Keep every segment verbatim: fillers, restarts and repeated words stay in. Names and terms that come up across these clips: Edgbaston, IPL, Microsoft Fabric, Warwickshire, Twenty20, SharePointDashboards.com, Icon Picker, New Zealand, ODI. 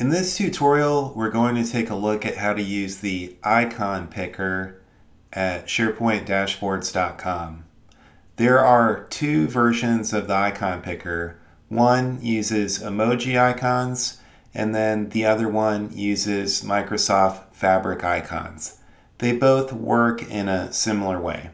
In this tutorial, we're going to take a look at how to use the icon picker at SharePoint Dashboards dot com. There are two versions of the icon picker. One uses emoji icons, and then the other one uses Microsoft Fabric icons. They both work in a similar way.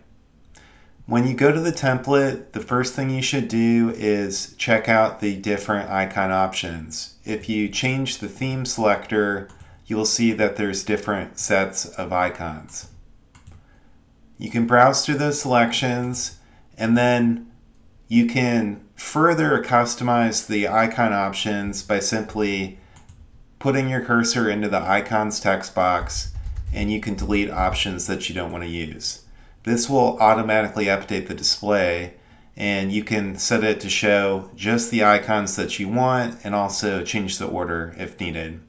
When you go to the template, the first thing you should do is check out the different icon options. If you change the theme selector, you'll see that there's different sets of icons. You can browse through those selections, and then you can further customize the icon options by simply putting your cursor into the icons text box, and you can delete options that you don't want to use. This will automatically update the display, and you can set it to show just the icons that you want and also change the order if needed.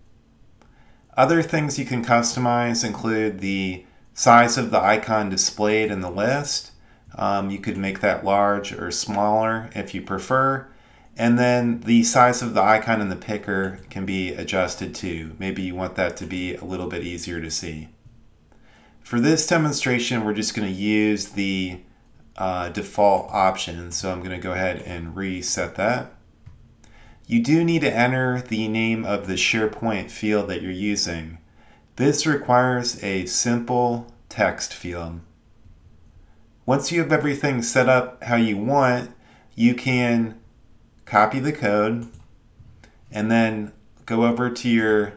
Other things you can customize include the size of the icon displayed in the list. Um, you could make that large or smaller if you prefer. And then the size of the icon in the picker can be adjusted too. Maybe you want that to be a little bit easier to see. For this demonstration, we're just going to use the uh, default option, so I'm going to go ahead and reset that. You do need to enter the name of the SharePoint field that you're using. This requires a simple text field. Once you have everything set up how you want, you can copy the code and then go over to your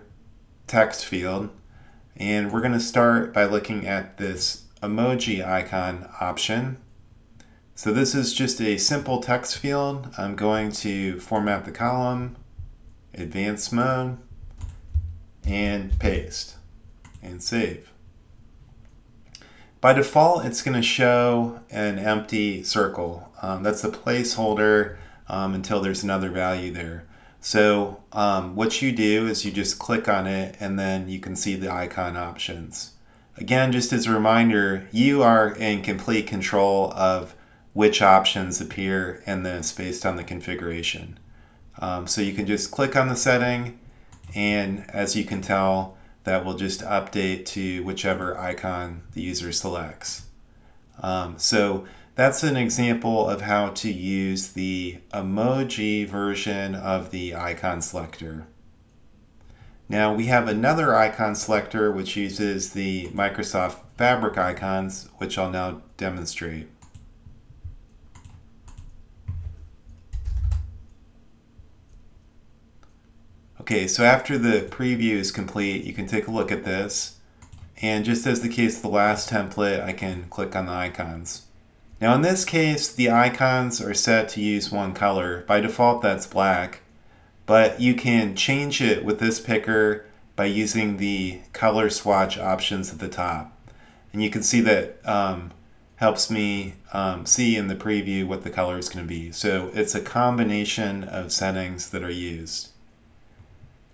text field. And we're going to start by looking at this emoji icon option. So this is just a simple text field. I'm going to format the column, advanced mode, and paste, and save. By default, it's going to show an empty circle. Um, that's the placeholder um, until there's another value there. So um, what you do is you just click on it, and then you can see the icon options. Again, just as a reminder, you are in complete control of which options appear in this based on the configuration. Um, so you can just click on the setting, and as you can tell, that will just update to whichever icon the user selects. Um, so that's an example of how to use the emoji version of the icon selector. Now we have another icon selector which uses the Microsoft Fabric icons, which I'll now demonstrate. Okay, so after the preview is complete, you can take a look at this. And just as the case of the last template, I can click on the icons. Now in this case, the icons are set to use one color. By default, that's black, but you can change it with this picker by using the color swatch options at the top. And you can see that um, helps me um, see in the preview what the color is going to be. So it's a combination of settings that are used.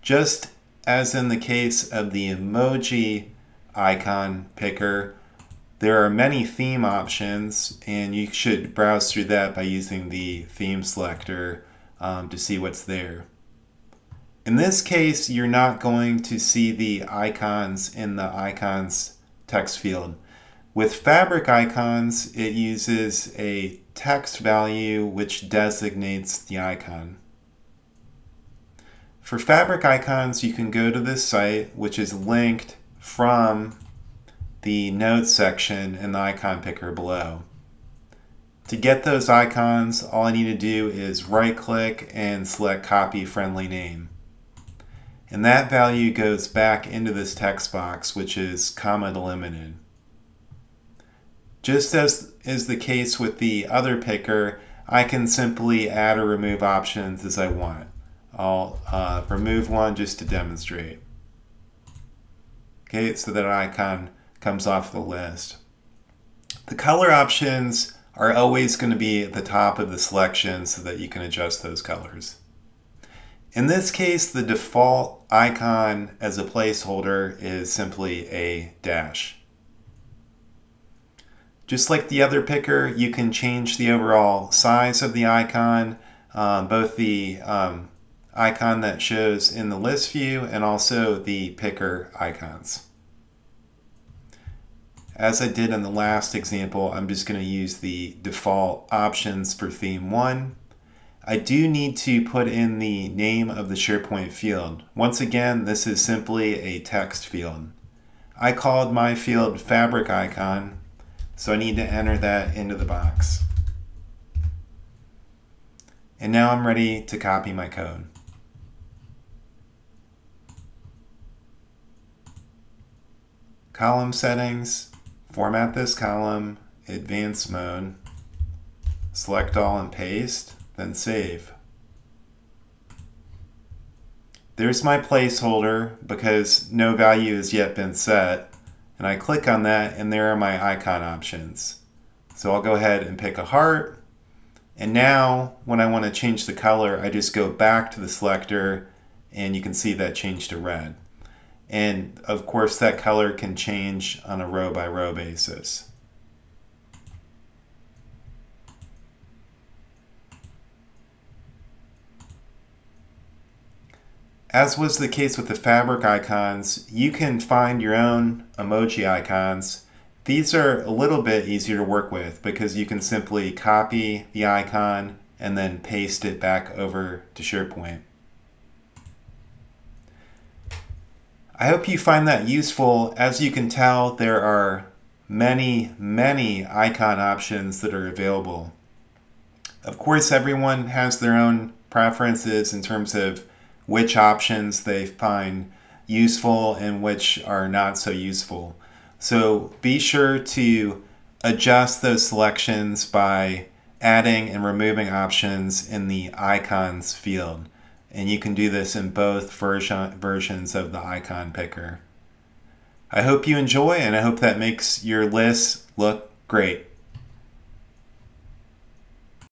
Just as in the case of the emoji icon picker, there are many theme options, and you should browse through that by using the theme selector um, to see what's there. In this case, you're not going to see the icons in the icons text field. With Fabric icons, it uses a text value which designates the icon. For Fabric icons, you can go to this site, which is linked from the notes section and the icon picker below. To get those icons, all I need to do is right click and select copy friendly name. And that value goes back into this text box, which is comma delimited. Just as is the case with the other picker, I can simply add or remove options as I want. I'll uh, remove one just to demonstrate. Okay, so that icon comes off the list. The color options are always going to be at the top of the selection so that you can adjust those colors. In this case, the default icon as a placeholder is simply a dash. Just like the other picker, you can change the overall size of the icon, um, both the um, icon that shows in the list view and also the picker icons. As I did in the last example, I'm just going to use the default options for theme one. I do need to put in the name of the SharePoint field. Once again, this is simply a text field. I called my field Fabric Icon, so I need to enter that into the box. And now I'm ready to copy my code. Column settings, format this column, advanced mode, select all and paste, then save. There's my placeholder because no value has yet been set, and I click on that and there are my icon options. So I'll go ahead and pick a heart, and now when I want to change the color, I just go back to the selector and you can see that changed to red. And of course that color can change on a row by row basis. As was the case with the fabric icons, you can find your own emoji icons. These are a little bit easier to work with because you can simply copy the icon and then paste it back over to SharePoint. I hope you find that useful. As you can tell, there are many, many icon options that are available. Of course, everyone has their own preferences in terms of which options they find useful and which are not so useful. So be sure to adjust those selections by adding and removing options in the icons field. And you can do this in both version, versions of the icon picker. I hope you enjoy, and I hope that makes your list look great.